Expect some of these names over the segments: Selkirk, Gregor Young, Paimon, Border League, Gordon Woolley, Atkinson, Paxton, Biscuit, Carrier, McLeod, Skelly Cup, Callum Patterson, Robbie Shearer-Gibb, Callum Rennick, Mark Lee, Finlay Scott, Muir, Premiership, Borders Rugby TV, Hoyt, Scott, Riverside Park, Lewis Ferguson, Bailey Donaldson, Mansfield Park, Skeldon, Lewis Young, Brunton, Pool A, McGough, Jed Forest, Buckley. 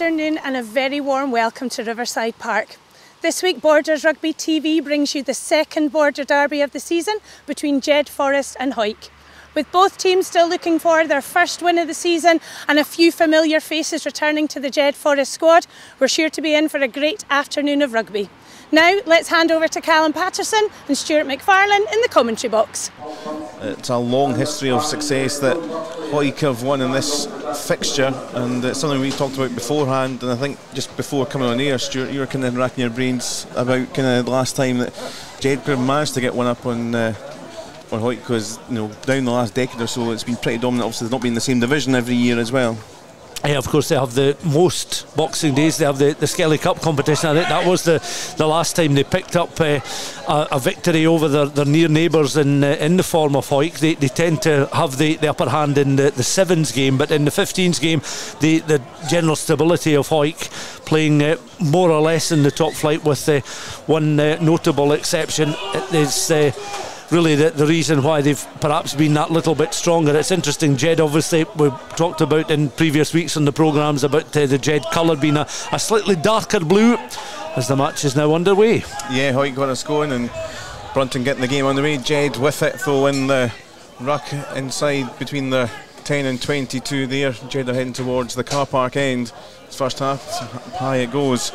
afternoon and a very warm welcome to Riverside Park. This week Borders Rugby TV brings you the second Border Derby of the season between Jed Forest and Hoyt. With both teams still looking for their first win of the season and a few familiar faces returning to the Jed Forest squad, we're sure to be in for a great afternoon of rugby. Now let's hand over to Callum Patterson and Stuart McFarlane in the commentary box. It's a long history of success that Hoyt have won in this fixture, and it's something we talked about beforehand, and I think just before coming on air, Stuart, you were kind of racking your brains about kind of the last time that Jed could have managed to get one up on Hoyt, because down the last decade or so it's been pretty dominant. Obviously they've not been in the same division every year as well. Yeah, of course, they have the most Boxing Days. They have the Skelly Cup competition. I think that was the last time they picked up a victory over their near neighbours in the form of Hoyt. They tend to have the upper hand in the sevens game, but in the 15s game, the general stability of Hoyt playing more or less in the top flight, with one notable exception. It's really the reason why they've perhaps been that little bit stronger. It's interesting, Jed, obviously, we've talked about in previous weeks on the programmes about the Jed colour being a slightly darker blue, as the match is now underway. Yeah, Hoyt got us going and Brunton getting the game underway. Jed with it though in the ruck inside between the 10 and 22 there. Jed are heading towards the car park end. It's first half, high it goes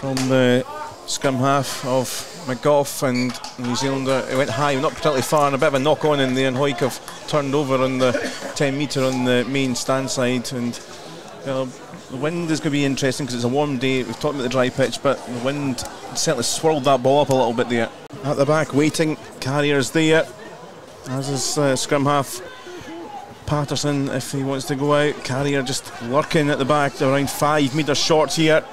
from the scrum half of McGough and New Zealander. It went high, not particularly far, and a bit of a knock on in there, and Hoyt have turned over on the 10 metre on the main stand side. And the wind is going to be interesting because it's a warm day. We've talked about the dry pitch, but the wind certainly swirled that ball up a little bit there. At the back waiting, Carrier's there, as is scrum half Patterson if he wants to go out. Carrier just lurking at the back, around 5 metres short here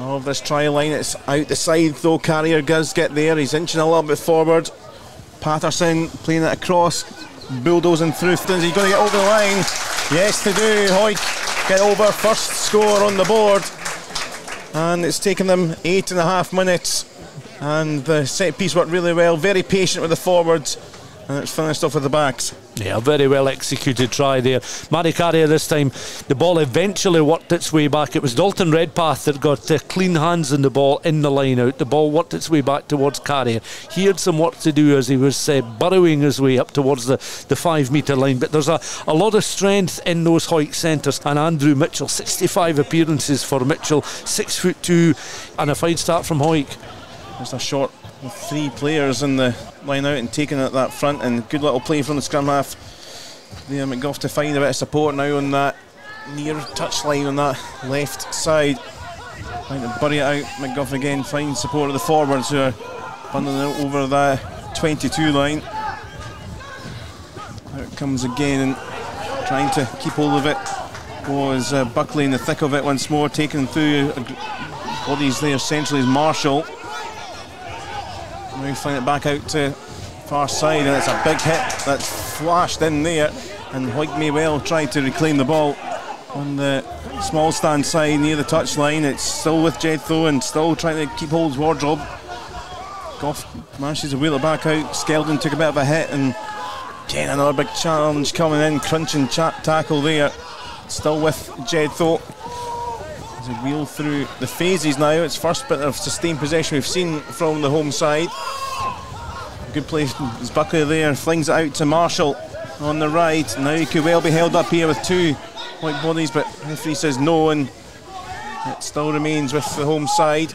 of this try line. It's out the side though. Carrier does get there. He's inching a little bit forward. Patterson playing it across, bulldozing through. He's going to get over the line. Yes, to do. Hoyt get over, first score on the board, and it's taken them 8.5 minutes. And the set piece worked really well. Very patient with the forwards, and it's finished off with the backs. Yeah, a very well executed try there. Matty Carrier this time, the ball eventually worked its way back. It was Dalton Redpath that got clean hands on the ball in the line out. The ball worked its way back towards Carrier. He had some work to do as he was burrowing his way up towards the 5 metre line. But there's a lot of strength in those Hoyt centres. And Andrew Mitchell, 65 appearances for Mitchell, 6'2", and a fine start from Hoyt. There's a short with three players in the line out and taking it at that front, and good little play from the scrum half there. McGough to find a bit of support now on that near touchline on that left side, trying to bury it out. McGough again finds support of the forwards who are bundling over that 22 line. There it comes again, and trying to keep hold of it was Buckley in the thick of it once more, taking through bodies there. Centrally is Marshall. Now flying it back out to far side, and it's a big hit that's flashed in there, and Hoyt may well try to reclaim the ball on the small stand side near the touchline. It's still with Jed though, and still trying to keep hold of wardrobe. Goff manages to wheel it back out. Skeldon took a bit of a hit, and again another big challenge coming in, crunching tackle there. Still with Jed though. To wheel through the phases now. It's first bit of sustained possession we've seen from the home side. Good play is Buckley there, flings it out to Marshall on the right. Now he could well be held up here with two white bodies, but referee says no, and it still remains with the home side.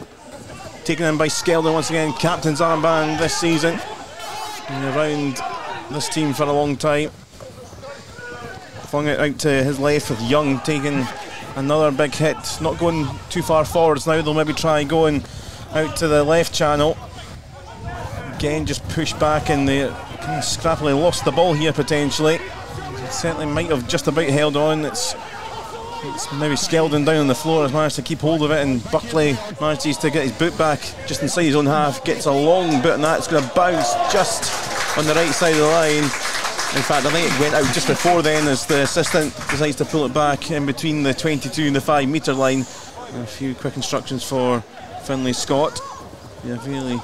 Taken in by Skeldon once again, captain's armband this season. Been around this team for a long time. Flung it out to his left with Young taking another big hit, not going too far forwards now. They'll maybe try going out to the left channel. Again, just pushed back in there. Kind of scrappily lost the ball here potentially. It certainly might have just about held on. It's maybe Skeldon down on the floor has managed to keep hold of it, and Buckley manages to get his boot back just inside his own half. Gets a long boot, and that's going to bounce just on the right side of the line. In fact, I think it went out just before then, as the assistant decides to pull it back in between the 22 and the 5 metre line. A few quick instructions for Finlay Scott. Yeah, really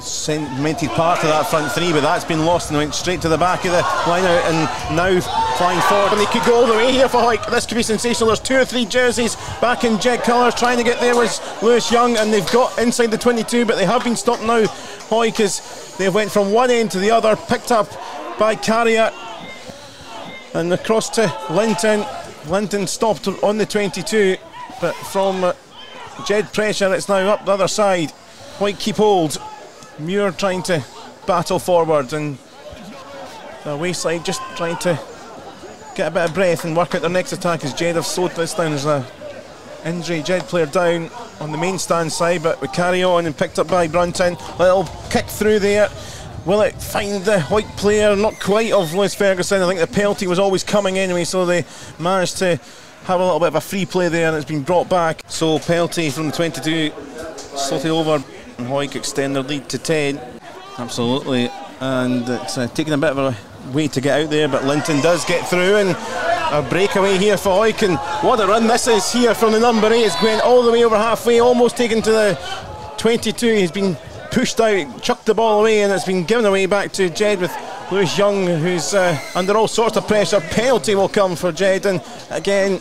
cemented part of that front three, but that's been lost and went straight to the back of the line out, and now flying forward. And they could go all the way here for Hoyt. This could be sensational. There's two or three jerseys back in Jet colours. Trying to get there was Lewis Young, and they've got inside the 22, but they have been stopped now, Hoyt, as they went from one end to the other, picked up by Carrier and across to Linton. Linton stopped on the 22, but from Jed pressure it's now up the other side. Hoyt keep hold. Muir trying to battle forward, and the wayside just trying to get a bit of breath and work out their next attack, as Jed have slowed this down. There's an injury Jed player down on the main stand side, but we carry on, and picked up by Brunton. Little kick through there. Will it find the Hoyt player? Not quite of Lewis Ferguson. I think the penalty was always coming anyway, so they managed to have a little bit of a free play there, and it's been brought back. So penalty from the 22 slotted over, and Hoyt extend their lead to 10. Absolutely, and it's taken a bit of a way to get out there, but Linton does get through, and a breakaway here for Hoyt, and what a run this is here from the number 8. It's going all the way over halfway, almost taken to the 22. He's been pushed out, chucked the ball away, and it's been given away back to Jed with Lewis Young, who's under all sorts of pressure. Penalty will come for Jed, and again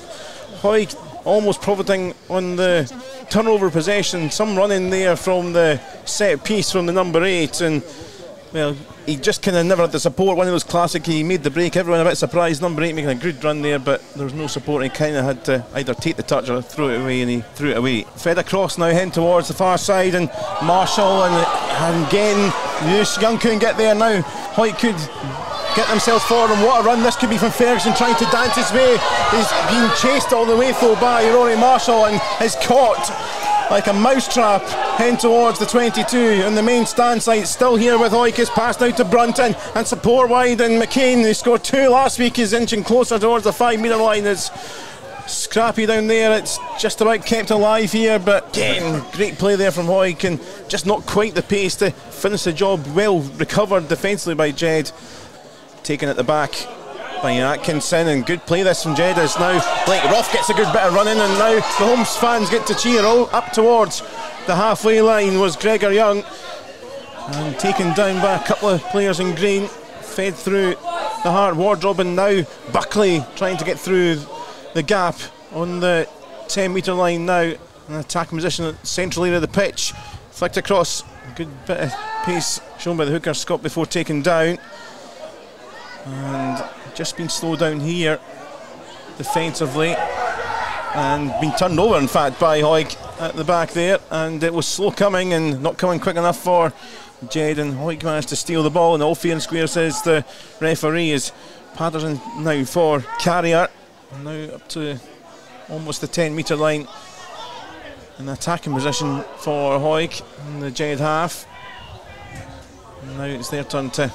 Hoyt almost profiting on the turnover possession. Some run in there from the set piece from the number 8, and well, he just kind of never had the support. One of those classic, he made the break, everyone a bit surprised, number 8 making a good run there, but there was no support. He kind of had to either take the touch or throw it away, and he threw it away. Fed across now, heading towards the far side, and Marshall, and again Lewis Young couldn't get there. Now Hoyt could get themselves forward, and what a run this could be from Ferguson, trying to dance his way. He's being chased all the way though by Rory Marshall, and is caught like a mousetrap, heading towards the 22 on the main stand side. Still here with Hoyt, is passed out to Brunton, and support wide, and McKean, who scored 2 last week, is inching closer towards the 5 metre line. It's scrappy down there, it's just about kept alive here, but again, great play there from Hoyt, and just not quite the pace to finish the job. Well recovered defensively by Jed, taken at the back by Atkinson, and good play this from Jed, as now Blake Roth gets a good bit of running, and now the Holmes fans get to cheer. All up towards the halfway line was Gregor Young, and taken down by a couple of players in green, fed through the hard wardrobe, and now Buckley trying to get through the gap on the 10 metre line now, an attacking position at the central area of the pitch, flicked across, a good bit of pace shown by the hooker Scott before taken down, and just been slowed down here defensively, and been turned over in fact by Hoyt at the back there, and it was slow coming and not coming quick enough for Jed, and Hoyt managed to steal the ball, and all fair and square says the referee, is Patterson now for Carrier, now up to almost the 10 metre line, an attacking position for Hoyt in the Jed half, and now it's their turn to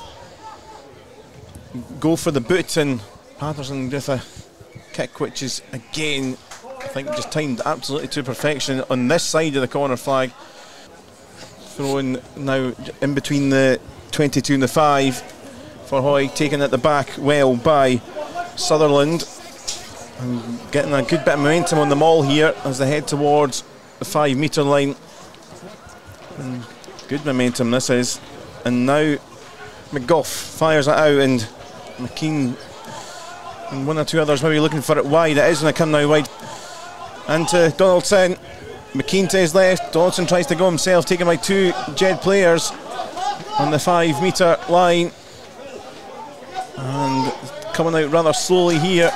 go for the boot, and Patterson with a kick which is again I think just timed absolutely to perfection on this side of the corner flag. Thrown now in between the 22 and the 5 for Hoyt, taken at the back well by Sutherland, and getting a good bit of momentum on them all here as they head towards the 5 metre line, and good momentum this is. And now McGough fires it out, and McKean and one or two others maybe looking for it wide. It is going to come now wide, and to Donaldson. McKean to his left, Donaldson tries to go himself, taken by 2 Jed players on the 5 metre line, and coming out rather slowly here,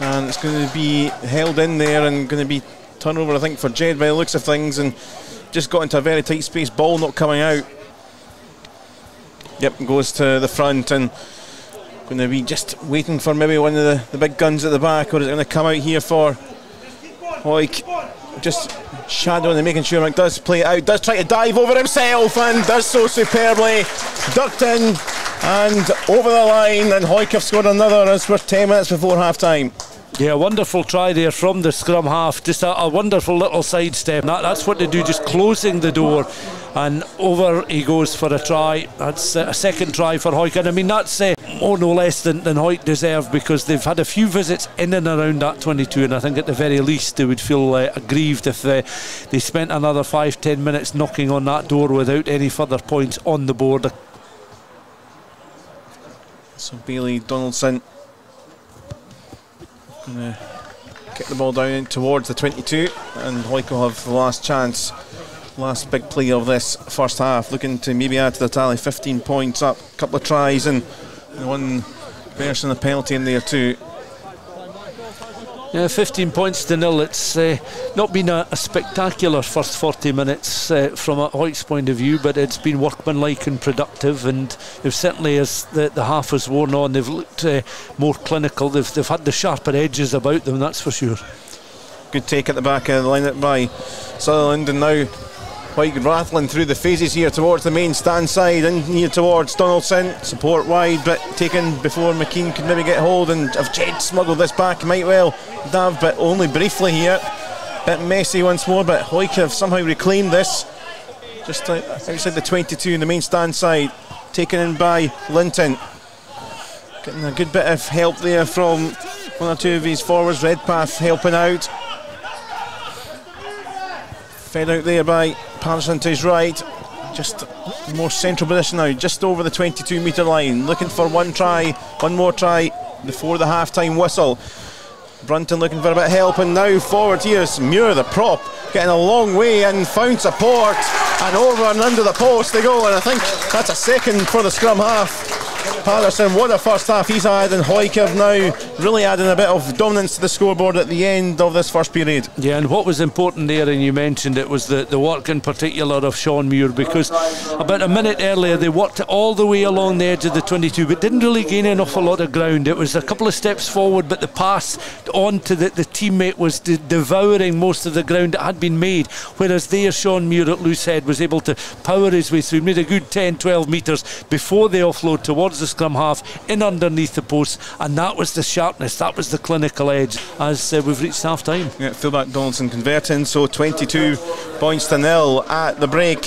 and it's going to be held in there, and going to be turnover I think for Jed by the looks of things, and just got into a very tight space, ball not coming out. Yep, goes to the front, and going to be just waiting for maybe one of the big guns at the back, or is it going to come out here for Hoyt? Just shadowing and making sure Mc does play it out, does try to dive over himself, and does so superbly. Ducked in and over the line, and Hoyt have scored another as we're 10 minutes before half time. Yeah, wonderful try there from the scrum half, just a wonderful little sidestep. That's what they do, just closing the door, and over he goes for a try. That's a second try for Hoyt, and I mean that's more no less than Hoyt deserve, because they've had a few visits in and around that 22, and I think at the very least they would feel aggrieved if they spent another 5-10 minutes knocking on that door without any further points on the board. So Bailey Donaldson going to get the ball down towards the 22, and Hoyt will have the last chance, last big play of this first half, looking to maybe add to the tally. 15 points up, a couple of tries and one person a penalty in there too. Yeah, 15 points to nil. It's not been a spectacular first 40 minutes from a Hoyt's point of view, but it's been workmanlike and productive, and they've certainly, as the half has worn on, they've looked more clinical. They've had the sharper edges about them, that's for sure. Good take at the back of the line by Sutherland, and now Hoyt rattling through the phases here towards the main stand side, and here towards Donaldson, support wide but taken before McKean could maybe get hold, and if Jed smuggled this back, might well have, but only briefly here. Bit messy once more, but Hoyt have somehow reclaimed this just outside the 22 in the main stand side, taken in by Linton. Getting a good bit of help there from one or two of his forwards, Redpath helping out. Fed out there by Patterson to his right, just more central position now, just over the 22 metre line, looking for one more try before the half-time whistle. Brunton looking for a bit of help, and now forward here's Muir, the prop, getting a long way and found support, and over and under the post they go, and I think that's a second for the scrum half. Patterson, what a first half he's had, and Hoyt now really adding a bit of dominance to the scoreboard at the end of this first period. Yeah, and what was important there, and you mentioned it, was the work in particular of Sean Muir, because about a minute earlier they worked all the way along the edge of the 22 but didn't really gain an awful lot of ground. It was a couple of steps forward, but the pass on to the teammate was devouring most of the ground that had been made, whereas there Sean Muir at loose head was able to power his way through, made a good 10-12 metres before the offload towards the scrum half, in underneath the post, and that was the sharpness, that was the clinical edge as we've reached half time. Yeah, fullback Donaldson converting, so 22 points to nil at the break.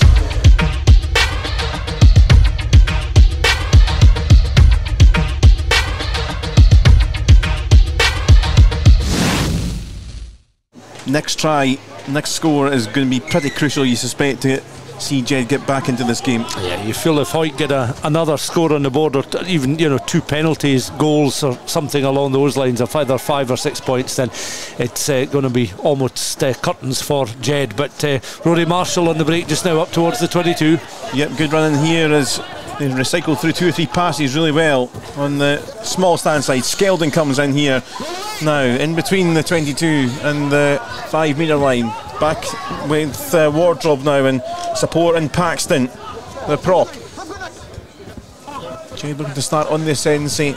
Next try, next score is going to be pretty crucial, you suspect, to see Jed get back into this game. Yeah, you feel if Hoyt get another score on the board, or even, you know, two penalties, goals or something along those lines, of either 5 or 6 points, then it's going to be almost curtains for Jed. But Rory Marshall on the break just now, up towards the 22. Yep, good running here as they've recycled through two or three passes really well on the small stand side. Skeldon comes in here now, in between the 22 and the 5 metre line. Back with Wardrobe now, and support in Paxton, the prop. Jed looking to start on this ascendancy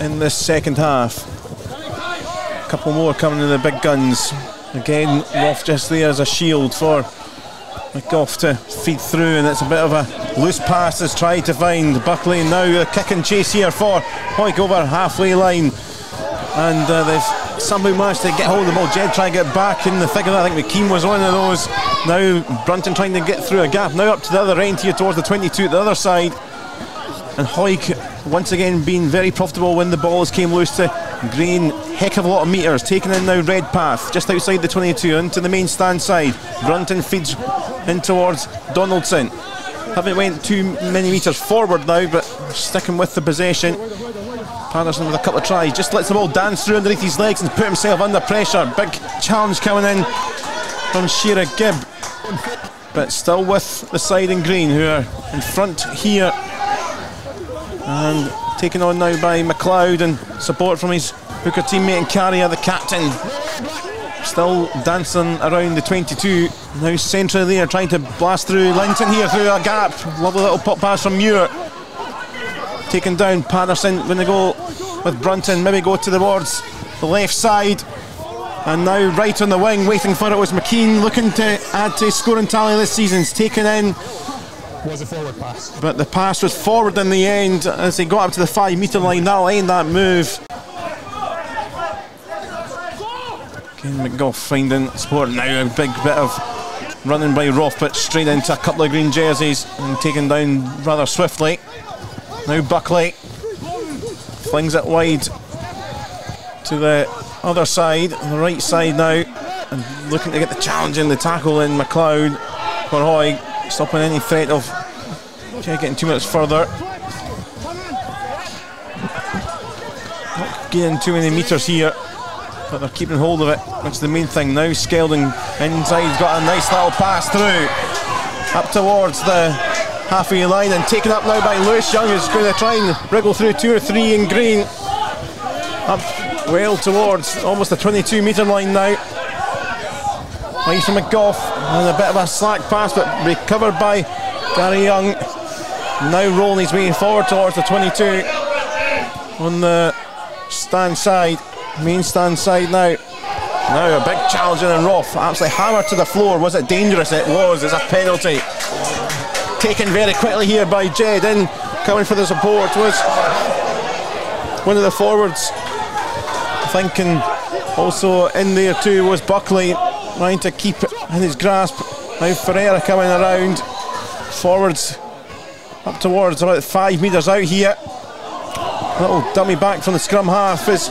in this second half. A couple more coming in, the big guns. Again, Roth just there as a shield for McGough to feed through, and it's a bit of a loose pass that's tried to find Buckley. Now a kick and chase here for Hoyt over halfway line, and they've somebody managed to get hold of the ball. Jed trying to get back in the thick of that. I think McKean was one of those. Now Brunton trying to get through a gap. Now up to the other end here towards the 22 at the other side. And Hoyt once again being very profitable when the ball has came loose to Green. Heck of a lot of metres. Taking in now Redpath just outside the 22 into the main stand side. Brunton feeds in towards Donaldson. Haven't went too many metres forward now, but sticking with the possession. Patterson with a couple of tries, just lets the ball dance through underneath his legs and put himself under pressure. Big challenge coming in from Shearer-Gibb, but still with the side in green, who are in front here, and taken on now by McLeod, and support from his hooker teammate and Carrier, the captain, still dancing around the 22. Now centrally there, trying to blast through Linton here through a gap. Lovely little pop pass from Muir. Taken down Patterson when they go with Brunton, maybe go towards the left side, and now right on the wing waiting for it was McKean, looking to add to his scoring tally this season. It's taken in, was a forward pass, but the pass was forward in the end as he got up to the 5 metre line. That'll end that move. Again, McGough finding support now, a big bit of running by Roth, but straight into a couple of green jerseys and taken down rather swiftly. Now Buckley Flings it wide to the other side, on the right side now. And looking to get the challenge in, the tackle in McLeod for Hoy, stopping any threat of getting 2 minutes further. Not getting too many metres here, but they're keeping hold of it, which is the main thing now. Skeldon inside, got a nice little pass through, up towards the halfway line, and taken up now by Lewis Young, who's going to try and wriggle through two or three in green, up well towards almost the 22 metre line now. Nice from McGough, and a bit of a slack pass, but recovered by Gary Young. Now rolling his way forward towards the 22 on the stand side, main stand side now. Now a big challenge in, and Roth absolutely hammered to the floor. Was it dangerous? It was. It's a penalty. Taken very quickly here by Jed, in coming for the support was one of the forwards, I think, and also in there too was Buckley, trying to keep it in his grasp. Now Ferreira coming around, forwards up towards about 5 metres out here. A little dummy back from the scrum half is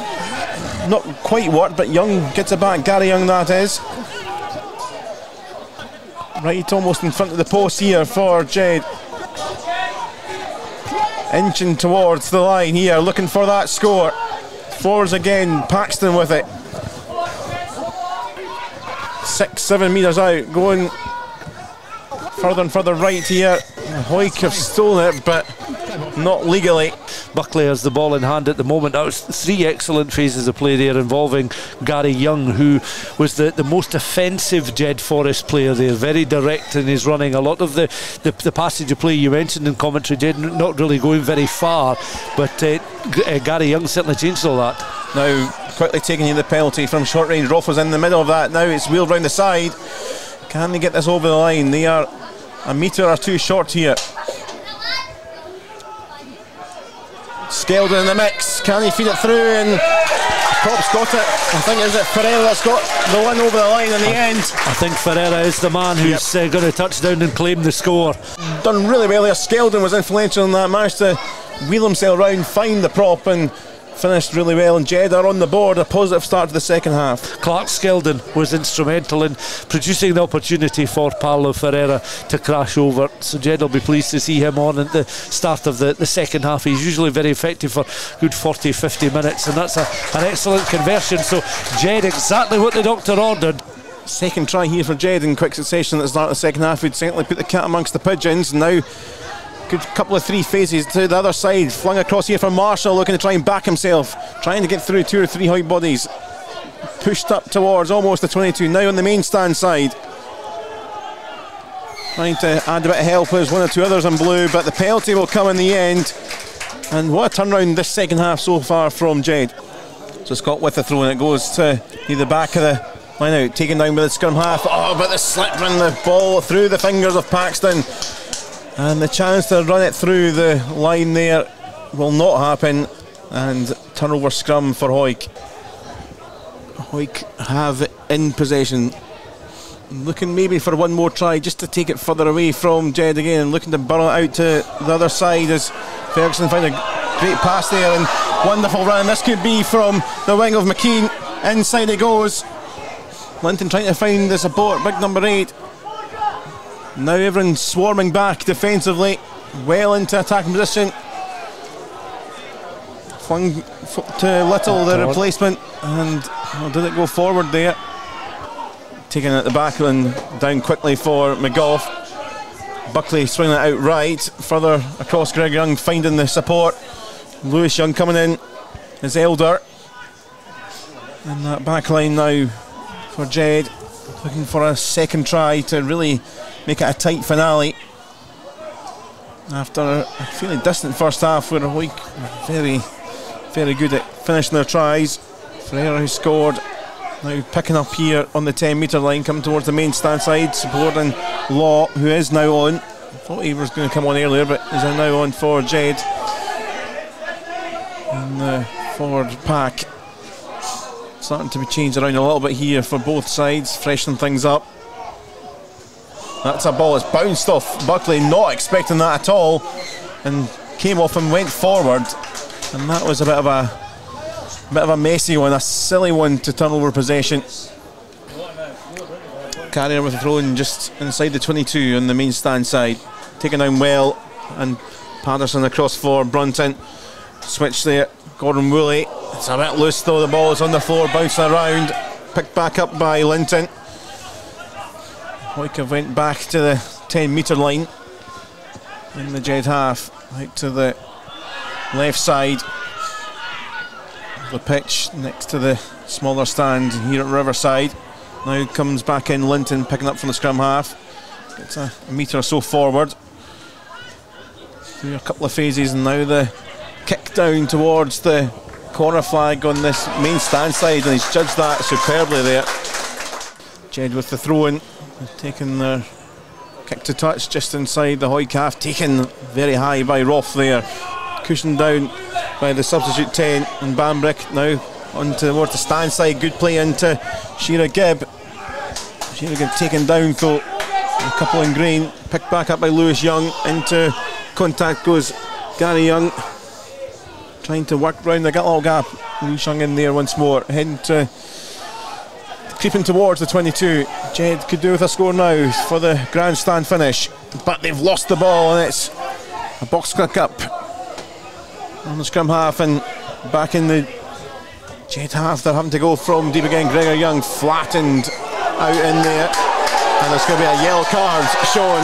not quite worked, but Young gets it back, Gary Young that is. Right, almost in front of the post here for Jed. Inching towards the line here, looking for that score. Forwards again, Paxton with it. 6-7 metres out, going further and further right here. Hoyt have stolen it, but not legally. Buckley has the ball in hand at the moment. That was three excellent phases of play there involving Gary Young, who was the most offensive Jed Forest player there, very direct in his running. A lot of the passage of play you mentioned in commentary, Jed, not really going very far, but Gary Young certainly changed all that. Now quickly taking in the penalty from short range. Roth was in the middle of that. Now it's wheeled round the side. Can they get this over the line? They are a metre or two short here. Skeldon in the mix, can he feed it through? And Pop's got it. I think is it Ferreira that's got the one over the line in the end. I think Ferreira is the man who's going to touch down and claim the score. Done really well there. Skeldon was influential in that, managed to wheel himself round, find the prop and finished really well, and Jed are on the board. A positive start to the second half. Clark Skeldon was instrumental in producing the opportunity for Paolo Ferreira to crash over, so Jed will be pleased to see him on at the start of the second half. He's usually very effective for good 40-50 minutes, and that's an excellent conversion. So Jed, exactly what the doctor ordered. Second try here for Jed in quick succession at the start of the second half. He'd certainly put the cat amongst the pigeons. Now good couple of three phases to the other side, flung across here for Marshall, looking to try and back himself, trying to get through two or three high bodies. Pushed up towards almost the 22, now on the main stand side, trying to add a bit of help as one or two others in blue, but the penalty will come in the end. And what a turnaround this second half so far from Jed. So Scott with the throw, and it goes to near the back of the line out, taken down by the scrum half. Oh, but the slip and the ball through the fingers of Paxton. And the chance to run it through the line there will not happen, and turnover scrum for Hoyt. Hoyt have it in possession, looking maybe for one more try just to take it further away from Jed again, and looking to burn it out to the other side as Ferguson found a great pass there and wonderful run. This could be from the wing of McKean. Inside it goes. Linton trying to find the support, big number 8. Now everyone swarming back defensively, well into attacking position. Flung to Little, the replacement, and did it go forward there? Taken at the back and down quickly for McGough. Buckley swinging it out right, further across Greg Young, finding the support. Lewis Young coming in as Elder. And that back line now for Jed, looking for a second try to really make it a tight finale after a fairly distant first half where Hoyt were very good at finishing their tries. Ferreira, who scored, now picking up here on the 10 metre line, coming towards the main stand side, supporting Law, who is now on. Thought he was going to come on earlier, but is now on for Jed in the forward pack. Starting to be changed around a little bit here for both sides, freshening things up. That's a ball that's bounced off Buckley, not expecting that at all, and came off and went forward. And that was a bit of a messy one, a silly one to turn over possession. Carrier with a throw in just inside the 22 on the main stand side. Taken down well, and Patterson across for Brunton. Switch there, Gordon Woolley. It's a bit loose though, the ball is on the floor, bouncing around. Picked back up by Linton. Hoyka went back to the 10-metre line in the Jed half, out to the left side. The pitch next to the smaller stand here at Riverside. Now comes back in Linton, picking up from the scrum half. It's a metre or so forward. Through a couple of phases, and now the kick down towards the corner flag on this main stand side, and he's judged that superbly there. Jed with the throw in, taking their kick to touch just inside the Hoyt half, taken very high by Roth there. Cushioned down by the substitute 10, and Bambrick now on towards the stand side. Good play into Shearer-Gibb. Shearer-Gibb taken down though, a couple in green, picked back up by Lewis Young. Into contact goes Gary Young, trying to work round the little gap. Lewis Young in there once more, heading to, creeping towards the 22. Jed could do with a score now for the grandstand finish, but they've lost the ball, and it's a box kick up on the scrum half and back in the Jed half. They're having to go from deep again. Gregor Young flattened out in there, and there's going to be a yellow card shown,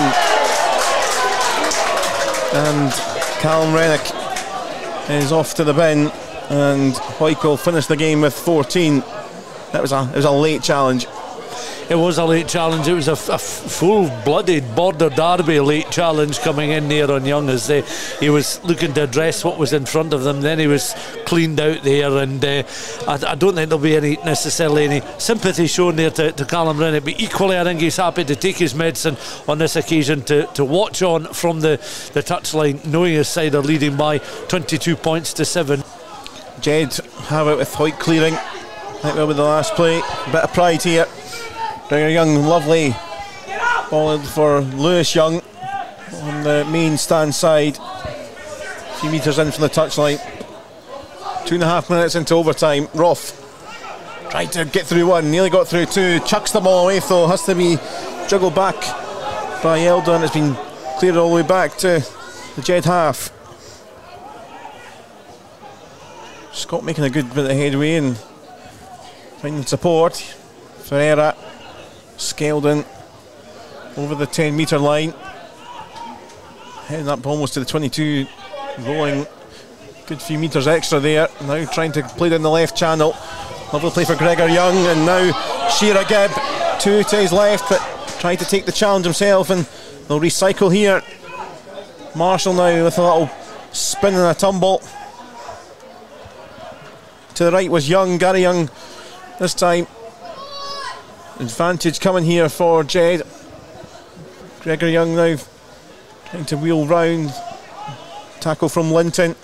and Callum Rennick is off to the bin, and Hoyt will finish the game with 14. It was a late challenge. It was a late challenge. It was a full-blooded Border Derby late challenge coming in there on Young as he was looking to address what was in front of them. Then he was cleaned out there, and I don't think there'll be necessarily any sympathy shown there to Callum Rennick. But equally, I think he's happy to take his medicine on this occasion, to watch on from the touchline, knowing his side are leading by 22 points to 7. Jed have it with Hoyt clearing. Right well with the last play. A bit of pride here. Gregor Young, lovely ball for Lewis Young on the main stand side, a few metres in from the touchline. 2.5 minutes into overtime. Roth tried to get through one, nearly got through two, chucks them all away though, has to be juggled back by Elder, and it's been cleared all the way back to the Jed half. Scott making a good bit of headway and finding support. Ferreira, Skeldon over the 10-metre line, heading up almost to the 22, rolling a good few metres extra there. Now trying to play down the left channel. Lovely play for Gregor Young, and now Shearer-Gibb, two to his left, but trying to take the challenge himself, and they'll recycle here. Marshall now with a little spin and a tumble. To the right was Young, Gary Young this time. Advantage coming here for Jed. Gregor Young now trying to wheel round. Tackle from Linton.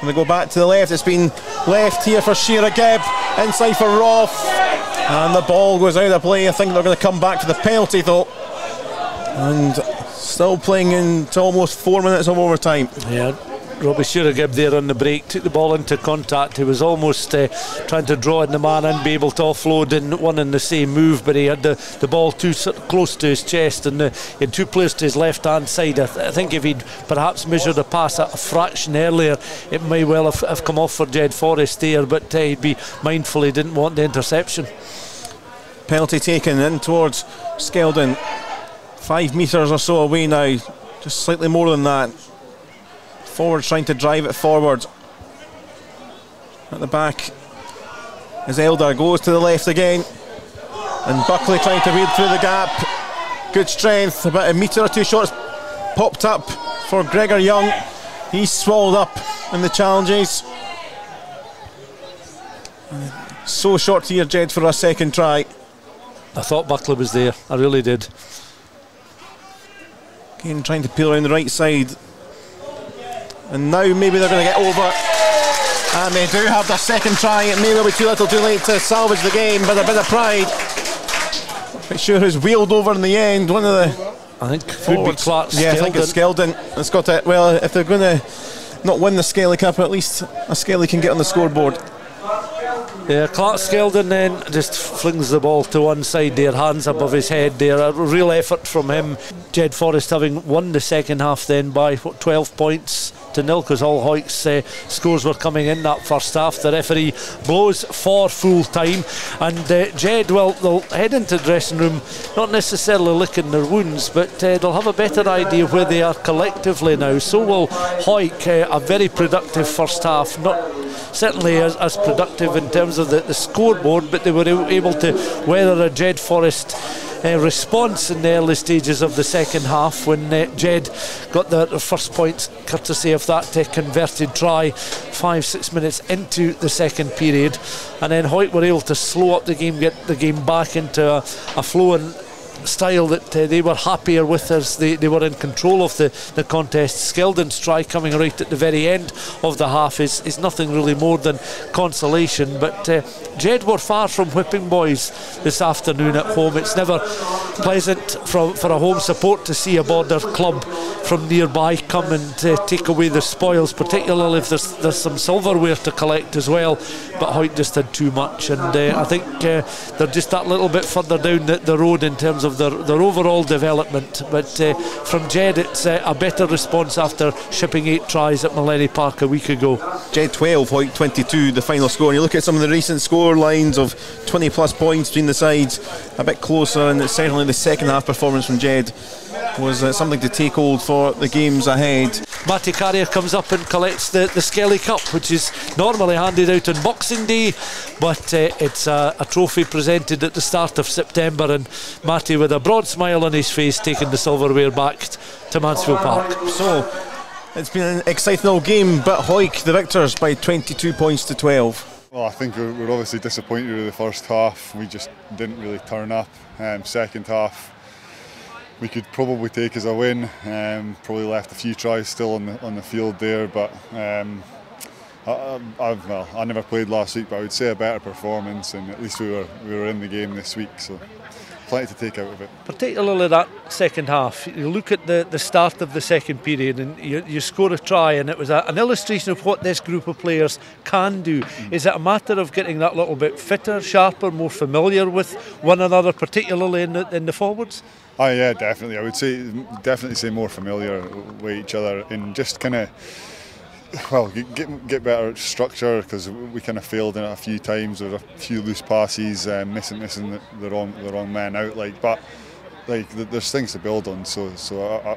And they go back to the left. It's been left here for Shearer-Gibb. Inside for Roth. And the ball goes out of play. I think they're going to come back to the penalty though. And still playing into almost 4 minutes of overtime. Yeah. Robbie Shearer-Gibb there on the break, took the ball into contact. He was almost trying to draw in the man and be able to offload in one in the same move, but he had the ball too close to his chest, and he had two players to his left hand side. I think if he'd perhaps measured the pass a fraction earlier, it may well have come off for Jed Forest there, but he'd be mindful he didn't want the interception. Penalty taken in towards Skeldon, 5 metres or so away now, just slightly more than that. Forward trying to drive it forward. At the back as Elder goes to the left again, and Buckley trying to weed through the gap. Good strength, about a metre or two short. Popped up for Gregor Young. He's swallowed up in the challenges. So short here, Jed, for a second try. I thought Buckley was there, I really did. Again trying to peel around the right side, and now maybe they're going to get over, and they do have their second try. It may well be too little too late to salvage the game, but a bit of pride. But sure who's wheeled over in the end, one of the, I think it would be Clark. Yeah, I think it's Skeldon that's got it. Well, if they're going to not win the Skelly Cup, at least a Skelly can get on the scoreboard. Yeah, Clark Skeldon then just flings the ball to one side there, hands above his head there, a real effort from him. Jed Forest having won the second half then by what, 12 points to nil, because all Hoyt's scores were coming in that first half. The referee blows for full time, and Jed, well, they'll head into the dressing room not necessarily licking their wounds, but they'll have a better idea where they are collectively now. So will Hoyt. A very productive first half, not certainly as productive in terms of the scoreboard, but they were able to weather a Jed Forest response in the early stages of the second half when Jed got their first points courtesy of that converted try 5-6 minutes into the second period, and then Hoyt were able to slow up the game, get the game back into a flowing style that they were happier with as they were in control of the contest. Skeldon's try coming right at the very end of the half is nothing really more than consolation, but Jed were far from whipping boys this afternoon at home. It's never pleasant for a home support to see a Border club from nearby come and take away the spoils, particularly if there's some silverware to collect as well, but Hoyt just had too much, and I think they're just that little bit further down the road in terms of their overall development, but from Jed it's a better response after shipping 8 tries at Millennium Park a week ago. Jed 12, Hoyt 22 the final score, and you look at some of the recent score lines of 20 plus points between the sides, a bit closer, and certainly the second half performance from Jed was something to take hold for the games ahead. Matty Carrier comes up and collects the Skelly Cup, which is normally handed out on Boxing Day, but it's a trophy presented at the start of September, and Matty, with a broad smile on his face, taking the silverware back to Mansfield Park. So it's been an exciting old game, but Hoyk the victors by 22 points to 12. Well, I think we're obviously disappointed with the first half. We just didn't really turn up. Second half, we could probably take as a win. Probably left a few tries still on the field there, but I never played last week, but I would say a better performance, and at least we were in the game this week, so plenty to take out of it. Particularly that second half. You look at the start of the second period, and you score a try, and it was an illustration of what this group of players can do. Is it a matter of getting that little bit fitter, sharper, more familiar with one another, particularly in the forwards? Oh yeah, definitely. I would say more familiar with each other, and just kind of, well, get better structure, because we kind of failed in it a few times. There were a few loose passes, missing the wrong man out. There's things to build on. So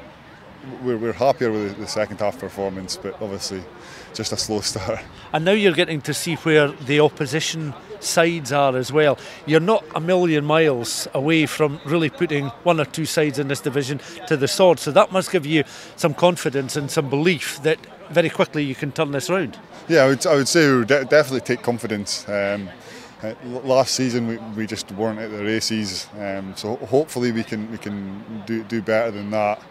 we're happier with the second half performance, but obviously just a slow start. And now you're getting to see where the opposition sides are as well. You're not a million miles away from really putting one or two sides in this division to the sword, so that must give you some confidence and some belief that very quickly you can turn this round. Yeah, I would say we would definitely take confidence. Last season we just weren't at the races, so hopefully we can do better than that.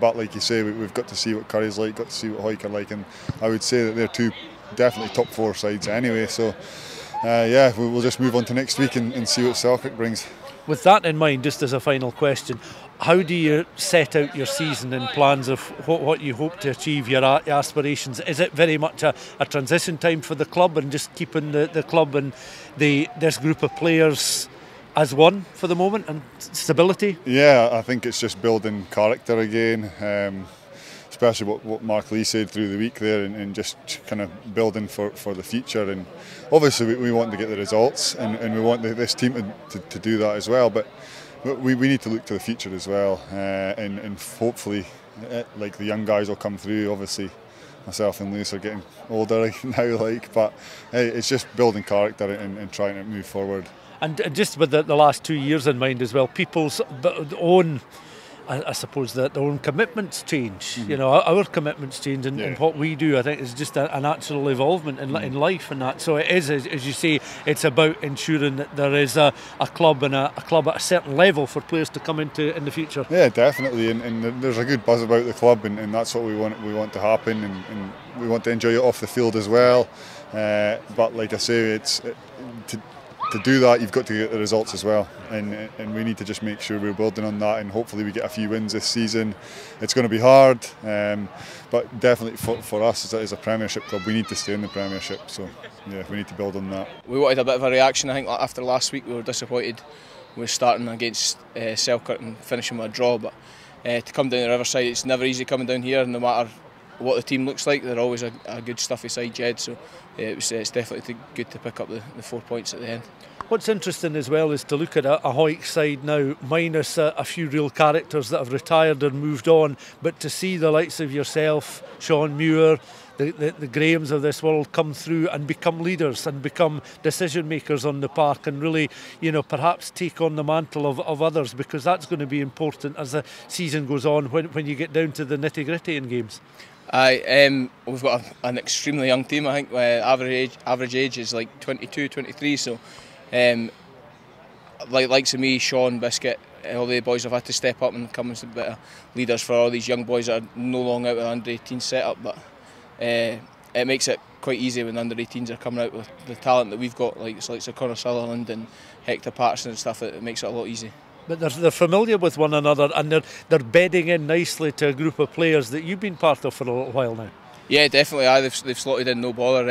But like you say, we've got to see what Curry's like, got to see what Hoyt are like, and I would say that they're two definitely top 4 sides anyway. So yeah, we'll just move on to next week and see what Selkirk brings. With that in mind, just as a final question, how do you set out your season and plans of what you hope to achieve, your aspirations? Is it very much a transition time for the club and just keeping the club and this group of players as one for the moment and stability? Yeah, I think it's just building character again, especially what Mark Lee said through the week there, and just kind of building for the future. And obviously we want to get the results, and we want this team to do that as well, but we need to look to the future as well, and hopefully, like, the young guys will come through. Obviously, myself and Lewis are getting older now, but it's just building character and trying to move forward. And just with the last 2 years in mind as well, people's own, I suppose, that their own commitments change. You know, our commitments change, and what we do, I think, is just a natural involvement in life and that. So it is, as you say, it's about ensuring that there is a club and a club at a certain level for players to come into in the future. Yeah, definitely, and there's a good buzz about the club, and that's what we want to happen, and we want to enjoy it off the field as well. But like I say, it's to do that, you've got to get the results as well, and we need to just make sure we're building on that, and hopefully we get a few wins this season. It's going to be hard, but definitely for us as a Premiership club, we need to stay in the Premiership, so yeah, we need to build on that. We wanted a bit of a reaction. I think after last week we were disappointed with starting against Selkirk and finishing with a draw, but to come down the Riverside, it's never easy coming down here, no matter what the team looks like. They're always a good stuffy side, Jed, so it's definitely good to pick up the 4 points at the end. What's interesting as well is to look at a Hoyt side now, minus a few real characters that have retired and moved on, but to see the likes of yourself, Sean Muir, the Grahams of this world come through and become leaders and become decision makers on the park, and really, you know, perhaps take on the mantle of others, because that's going to be important as the season goes on when you get down to the nitty-gritty in games. We've got an extremely young team. I think average age is like 22, 23, so like likes of me, Sean, Biscuit, all the boys have had to step up and come as a bit of leaders for all these young boys that are no long out of the under-18 setup, but it makes it quite easy when the under-18s are coming out with the talent that we've got, like so Connor Sutherland and Hector Patterson and stuff. It makes it a lot easier. But they're familiar with one another, and they're bedding in nicely to a group of players that you've been part of for a little while now. Yeah, definitely. They've slotted in, no bother.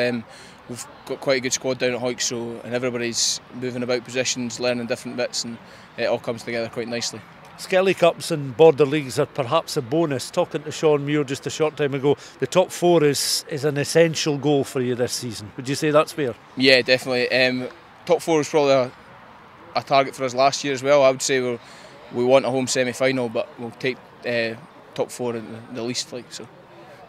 We've got quite a good squad down at Hoyt, so, and everybody's moving about positions, learning different bits, and it all comes together quite nicely. Skelly Cups and Border Leagues are perhaps a bonus. Talking to Sean Muir just a short time ago, the top four is an essential goal for you this season. Would you say that's fair? Yeah, definitely. Top four is probably a target for us last year as well. I would say we want a home semi-final, but we'll take top four in the least, like, so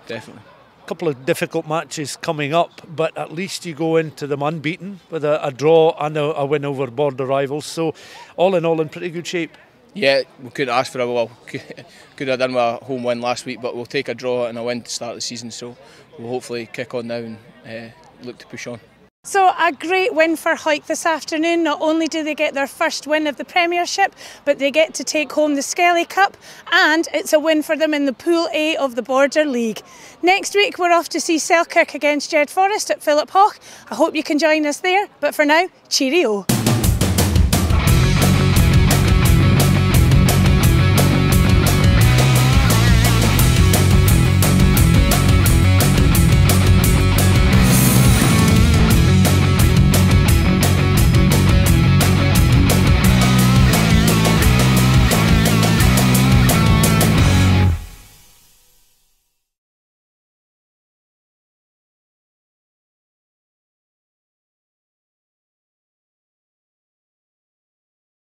definitely. A couple of difficult matches coming up, but at least you go into them unbeaten with a draw and a win over Border rivals, so all in all in pretty good shape. Yeah, we couldn't ask for a well. Could have done with a home win last week, but we'll take a draw and a win to start the season, so we'll hopefully kick on now and look to push on. So a great win for Hoyt this afternoon. Not only do they get their first win of the Premiership, but they get to take home the Skelly Cup, and it's a win for them in the Pool A of the Border League. Next week we're off to see Selkirk against Jed Forest at Philip Hoch. I hope you can join us there, but for now, cheerio.